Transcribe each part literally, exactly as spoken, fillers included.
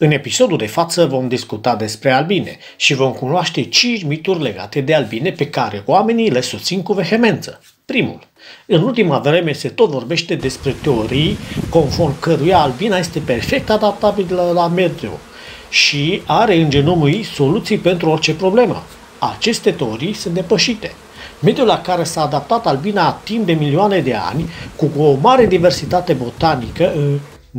În episodul de față vom discuta despre albine și vom cunoaște cinci mituri legate de albine pe care oamenii le susțin cu vehemență. Primul. În ultima vreme se tot vorbește despre teorii conform căruia albina este perfect adaptabilă la mediu și are în genomul ei soluții pentru orice problemă. Aceste teorii sunt depășite. Mediul la care s-a adaptat albina timp de milioane de ani, cu o mare diversitate botanică,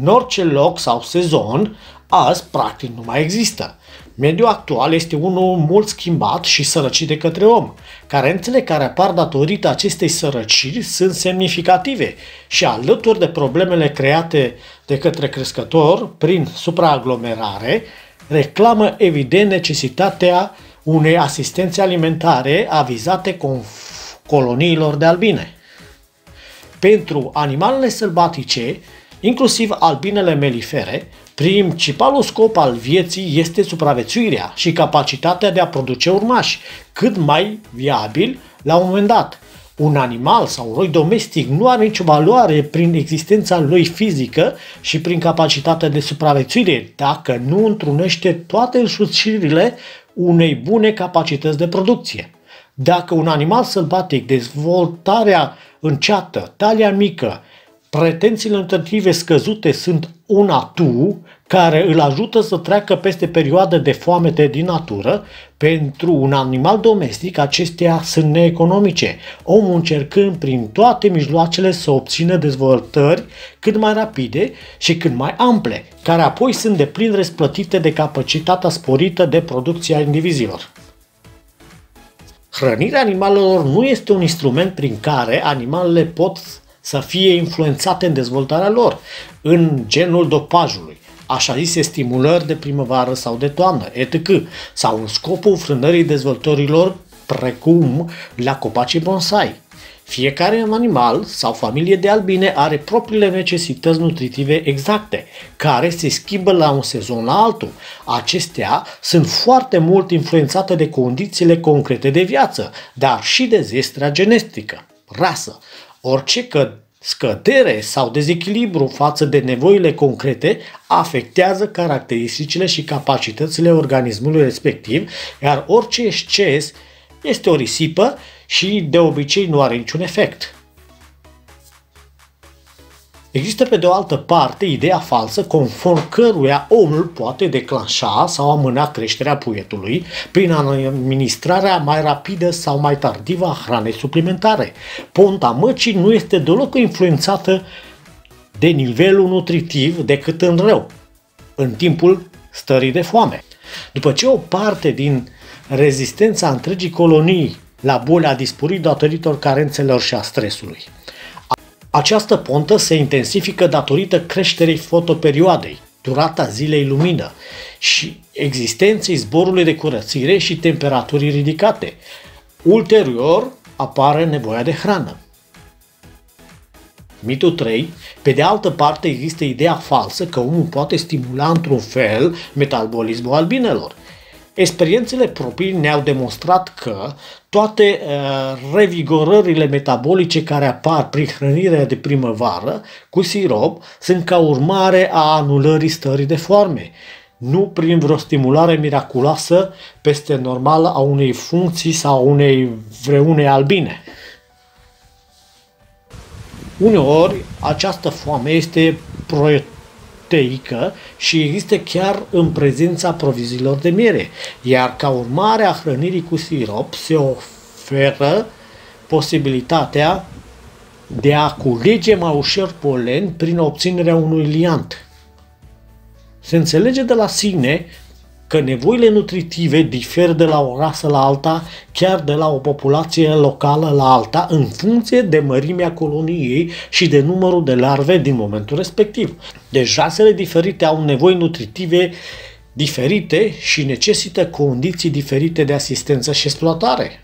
în orice loc sau sezon, azi practic nu mai există. Mediul actual este unul mult schimbat și sărăcit de către om. Carențele care apar datorită acestei sărăciri sunt semnificative și alături de problemele create de către crescători prin supraaglomerare, reclamă evident necesitatea unei asistențe alimentare avizate coloniilor de albine. Pentru animalele sălbatice, inclusiv albinele melifere, principalul scop al vieții este supraviețuirea și capacitatea de a produce urmași, cât mai viabil la un moment dat. Un animal sau un roi domestic nu are nicio valoare prin existența lui fizică și prin capacitatea de supraviețuire dacă nu întrunește toate însușirile unei bune capacități de producție. Dacă un animal sălbatic, dezvoltarea înceată, talia mică, pretențiile nutritive scăzute sunt un atu care îl ajută să treacă peste perioade de foamete din natură. Pentru un animal domestic acestea sunt neeconomice, omul încercând prin toate mijloacele să obțină dezvoltări cât mai rapide și cât mai ample, care apoi sunt deplin răsplătite de capacitatea sporită de producție a indivizilor. Hrănirea animalelor nu este un instrument prin care animalele pot să fie influențate în dezvoltarea lor, în genul dopajului, așa zise stimulări de primăvară sau de toamnă, et cetera, sau în scopul frânării dezvoltărilor, precum la copacii bonsai. Fiecare animal sau familie de albine are propriile necesități nutritive exacte, care se schimbă la un sezon la altul. Acestea sunt foarte mult influențate de condițiile concrete de viață, dar și de zestrea genetică, rasă. Orice scădere sau dezechilibru față de nevoile concrete afectează caracteristicile și capacitățile organismului respectiv, iar orice exces este o risipă și de obicei nu are niciun efect. Există pe de o altă parte ideea falsă conform căruia omul poate declanșa sau amâna creșterea puietului prin administrarea mai rapidă sau mai tardivă a hranei suplimentare. Ponta măcii nu este deloc influențată de nivelul nutritiv decât în rău, în timpul stării de foame. După ce o parte din rezistența întregii colonii la boli a dispărut datorită carențelor și a stresului. Această pontă se intensifică datorită creșterii fotoperioadei, durata zilei lumină și existenței zborului de curățire și temperaturii ridicate. Ulterior apare nevoia de hrană. Mitul trei. Pe de altă parte există ideea falsă că omul poate stimula într-un fel metabolismul albinelor. Experiențele proprii ne-au demonstrat că toate uh, revigorările metabolice care apar prin hrănirea de primăvară cu sirop sunt ca urmare a anulării stării de foame, nu prin vreo stimulare miraculoasă peste normal a unei funcții sau unei vreunei albine. Uneori această foame este proiectată și există chiar în prezența provizilor de miere, iar ca urmare a hrănirii cu sirop se oferă posibilitatea de a culege mai ușor polen prin obținerea unui liant. Se înțelege de la sine că nevoile nutritive diferă de la o rasă la alta, chiar de la o populație locală la alta, în funcție de mărimea coloniei și de numărul de larve din momentul respectiv. Deci rasele diferite au nevoi nutritive diferite și necesită condiții diferite de asistență și exploatare.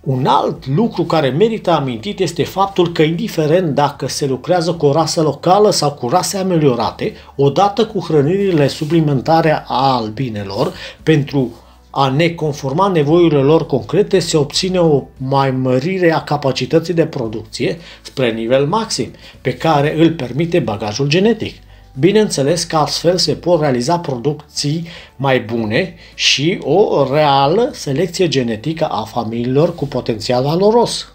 Un alt lucru care merită amintit este faptul că, indiferent dacă se lucrează cu o rasă locală sau cu rase ameliorate, odată cu hrănirile suplimentare a albinelor, pentru a ne conforma nevoilor lor concrete, se obține o mai mărire a capacității de producție spre nivel maxim, pe care îl permite bagajul genetic. Bineînțeles că astfel se pot realiza producții mai bune și o reală selecție genetică a familiilor cu potențial valoros.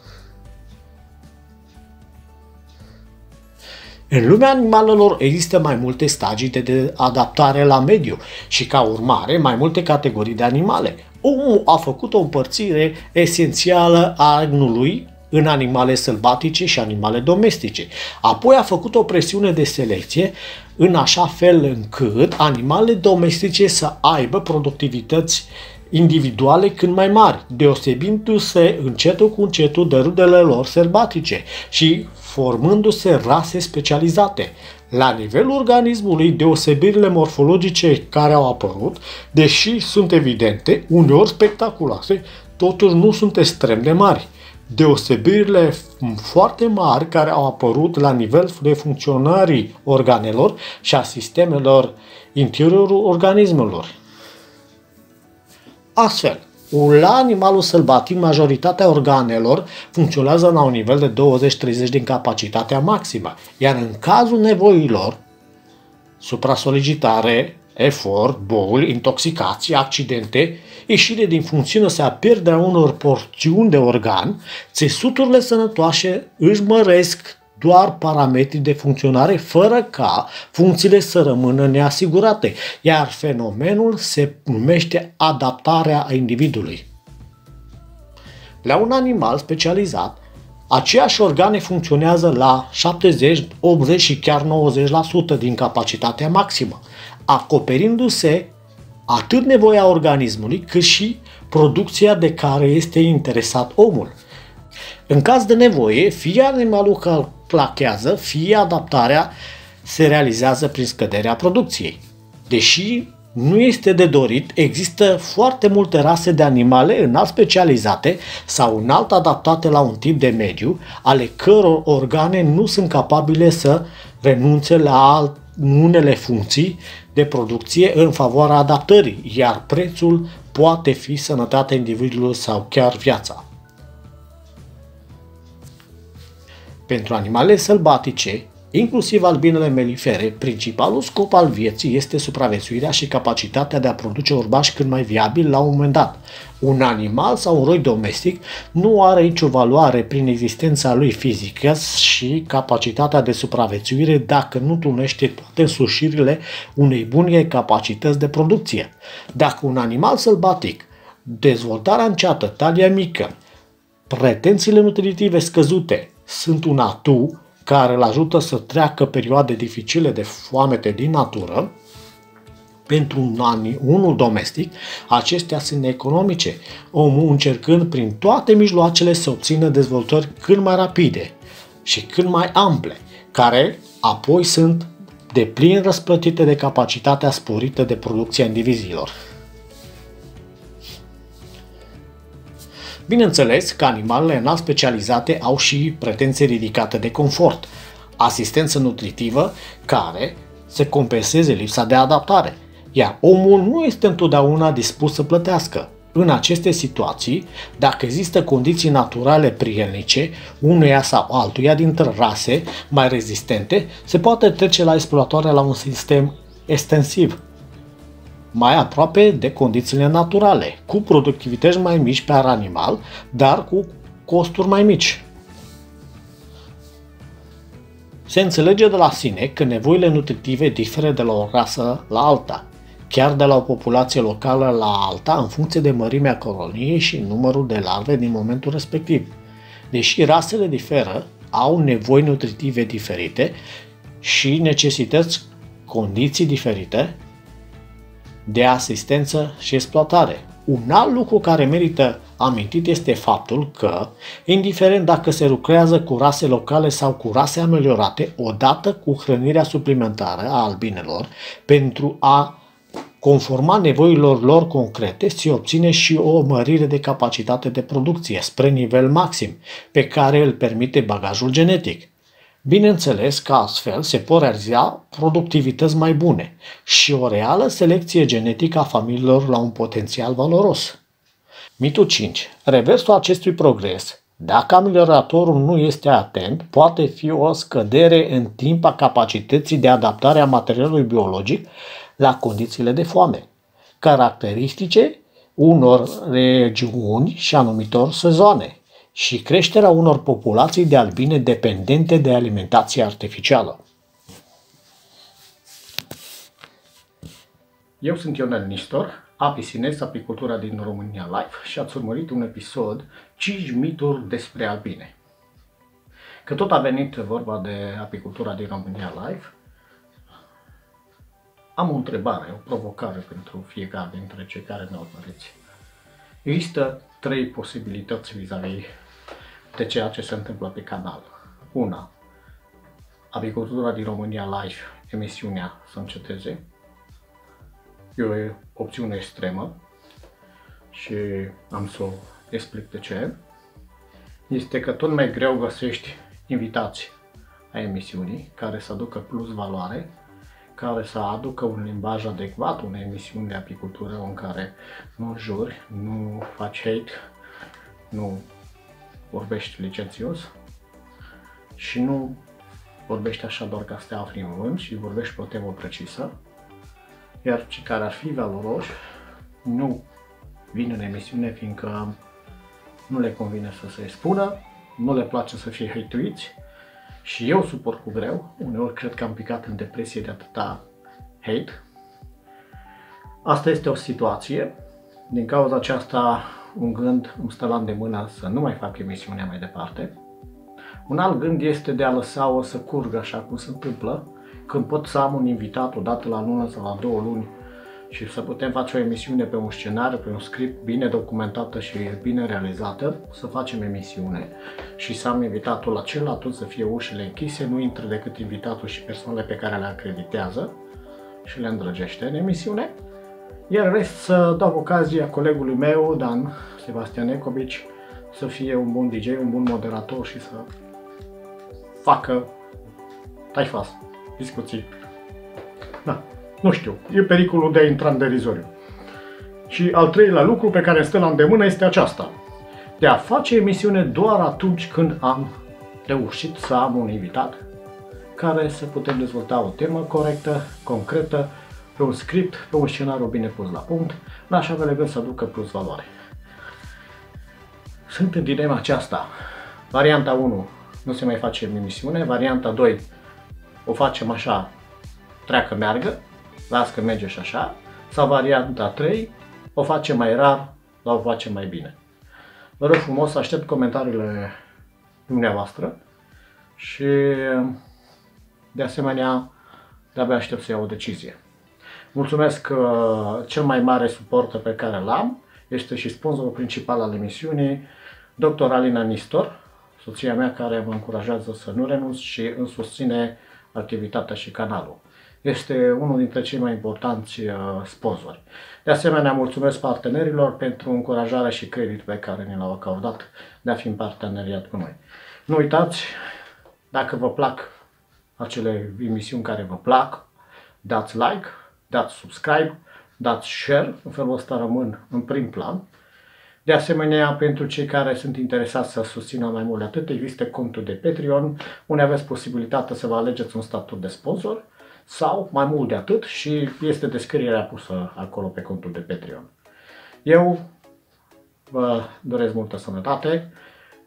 În lumea animalelor există mai multe stagii de adaptare la mediu și, ca urmare, mai multe categorii de animale. Omul a făcut o împărțire esențială a agnului în animale sălbatice și animale domestice. Apoi a făcut o presiune de selecție în așa fel încât animalele domestice să aibă productivități individuale când mai mari, deosebindu-se încetul cu încetul de rudele lor sălbatice și formându-se rase specializate. La nivelul organismului, deosebirile morfologice care au apărut, deși sunt evidente, uneori spectaculoase, totuși nu sunt extrem de mari. Deosebirile foarte mari care au apărut la nivel de funcționării organelor și a sistemelor interiorul organismelor. Astfel, la animalul sălbatic, majoritatea organelor funcționează la un nivel de douăzeci la treizeci din capacitatea maximă, iar în cazul nevoilor, supra-solicitare, efort, boli, intoxicații, accidente, ieșire din funcțiune sau pierderea unor porțiuni de organ, țesuturile sănătoase își măresc doar parametrii de funcționare fără ca funcțiile să rămână neasigurate, iar fenomenul se numește adaptarea individului. La un animal specializat, aceiași organe funcționează la șaptezeci, optzeci și chiar nouăzeci la sută din capacitatea maximă, acoperindu-se atât nevoia organismului cât și producția de care este interesat omul. În caz de nevoie, fie animalul clachează, fie adaptarea se realizează prin scăderea producției. Deși nu este de dorit, există foarte multe rase de animale înalt specializate sau înalt adaptate la un tip de mediu, ale căror organe nu sunt capabile să renunțe la alt unele funcții de producție în favoarea adaptării, iar prețul poate fi sănătatea individului sau chiar viața. Pentru animalele sălbatice, inclusiv albinele melifere, principalul scop al vieții este supraviețuirea și capacitatea de a produce urmași cât mai viabil la un moment dat. Un animal sau un roi domestic nu are nicio valoare prin existența lui fizică și capacitatea de supraviețuire dacă nu întrunește toate însușirile unei bune capacități de producție. Dacă un animal sălbatic, dezvoltarea înceată, talia mică, pretențiile nutritive scăzute sunt un atu care îl ajută să treacă perioade dificile de foamete din natură, pentru un an, unul domestic, acestea sunt economice, omul încercând prin toate mijloacele să obțină dezvoltări cât mai rapide și cât mai ample, care apoi sunt deplin răsplătite de capacitatea sporită de producție a indivizilor. Bineînțeles că animalele înalt specializate au și pretenții ridicate de confort, asistență nutritivă care să compenseze lipsa de adaptare, iar omul nu este întotdeauna dispus să plătească. În aceste situații, dacă există condiții naturale prielnice, unuia sau altuia dintre rase mai rezistente, se poate trece la exploatarea la un sistem extensiv, mai aproape de condițiile naturale, cu productivități mai mici per animal, dar cu costuri mai mici. Se înțelege de la sine că nevoile nutritive diferă de la o rasă la alta, chiar de la o populație locală la alta, în funcție de mărimea coloniei și numărul de larve din momentul respectiv. Deși rasele diferă, au nevoi nutritive diferite și necesități condiții diferite de asistență și exploatare. Un alt lucru care merită amintit este faptul că, indiferent dacă se lucrează cu rase locale sau cu rase ameliorate, odată cu hrănirea suplimentară a albinelor, pentru a conforma nevoilor lor concrete, se obține și o mărire de capacitate de producție spre nivel maxim, pe care îl permite bagajul genetic. Bineînțeles că astfel se pot realiza productivități mai bune și o reală selecție genetică a familiilor la un potențial valoros. Mitul cinci. Reversul acestui progres Dacă amelioratorul nu este atent, poate fi o scădere în timp a capacității de adaptare a materialului biologic la condițiile de foame, caracteristice unor regiuni și anumitor sezoane, și creșterea unor populații de albine dependente de alimentație artificială. Eu sunt Ionel Nistor, Apis Ines, apicultura din România Live, și ați urmărit un episod cinci mituri despre albine. Că tot a venit vorba de apicultura din România Live, am o întrebare, o provocare pentru fiecare dintre cei care ne urmăriți. Există trei posibilități vis-a-vis de ceea ce se întâmplă pe canal. Una, apicultura din România Live, emisiunea să înceteze. E o opțiune extremă și am să o explic de ce. Este că tot mai greu găsești invitați ai emisiunii care să aducă plus valoare, care să aducă un limbaj adecvat unei emisiuni de apicultură în care nu înjuri, nu faci hate, nu vorbești licențios și nu vorbești așa doar ca să te afli în vânt, și vorbești pe o temă precisă. Iar cei care ar fi valoroși nu vin în emisiune fiindcă nu le convine să se expună, nu le place să fie hate-uiți și eu suport cu greu, uneori cred că am picat în depresie de atâta hate. Asta este o situație, din cauza aceasta un gând îmi stă la îndemână să nu mai fac emisiunea mai departe. Un alt gând este de a lăsa-o să curgă așa cum se întâmplă, când pot să am un invitat o dată la lună sau la două luni și să putem face o emisiune pe un scenariu, pe un script bine documentată și bine realizată, să facem emisiune și să am invitatul acela, atunci să fie ușile închise, nu intră decât invitatul și persoanele pe care le acreditează și le îndrăgește în emisiune. Iar în rest să dau ocazia colegului meu, Dan Sebastian Ecovici, să fie un bun D J, un bun moderator și să facă taifas. Discuții. Da, nu știu, e pericolul de a intra în derizoriu. Și al treilea lucru pe care îmi stă la îndemână este aceasta. De a face emisiune doar atunci când am reușit să am un invitat care să putem dezvolta o temă corectă, concretă, pe un script, pe un scenariu bine pus la punct, la așa că le să aducă plus valoare. Sunt în dilema aceasta. Varianta unu, nu se mai face emisiune. Varianta doi, o facem așa, treacă, meargă, las că merge și așa, sau varianta trei, o facem mai rar, dar o facem mai bine. Vă rog frumos, aștept comentariile dumneavoastră și de asemenea de-abia aștept să iau o decizie. Mulțumesc că cel mai mare suport pe care l-am este și sponsorul principal al emisiunii, doctor Alina Nistor, soția mea, care mă încurajează să nu renunț și îmi susține activitatea și canalul. Este unul dintre cei mai importanți sponsori. De asemenea, mulțumesc partenerilor pentru încurajarea și creditul pe care ni l-au acordat de a fi în parteneriat cu noi. Nu uitați, dacă vă plac acele emisiuni care vă plac, dați like, dați subscribe, dați share, în felul ăsta rămân în prim plan. De asemenea, pentru cei care sunt interesați să susțină mai mult de atât, există contul de Patreon, unde aveți posibilitatea să vă alegeți un statut de sponsor sau mai mult de atât și este descrierea pusă acolo pe contul de Patreon. Eu vă doresc multă sănătate.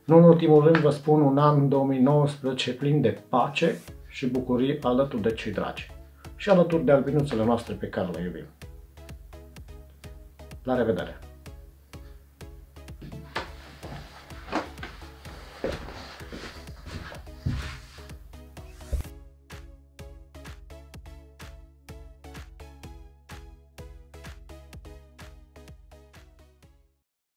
Nu în ultimul rând vă spun un an două mii nouăsprezece plin de pace și bucurii alături de cei dragi și alături de albinuțele noastre pe care le iubim. La revedere!